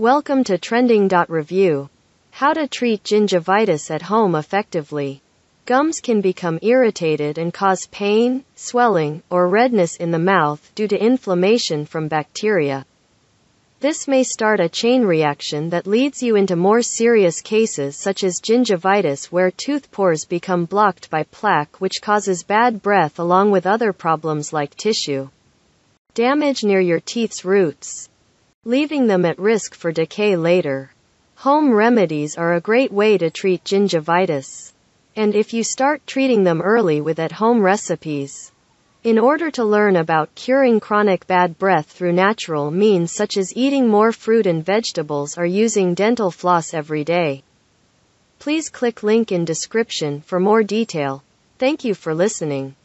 Welcome to Trending.review. How to treat gingivitis at home effectively. Gums can become irritated and cause pain, swelling, or redness in the mouth due to inflammation from bacteria. This may start a chain reaction that leads you into more serious cases such as gingivitis, where tooth pores become blocked by plaque, which causes bad breath along with other problems like tissue damage near your teeth's roots, leaving them at risk for decay later. Home remedies are a great way to treat gingivitis, and if you start treating them early with at-home recipes. In order to learn about curing chronic bad breath through natural means such as eating more fruit and vegetables or using dental floss every day, please click link in description for more detail. Thank you for listening.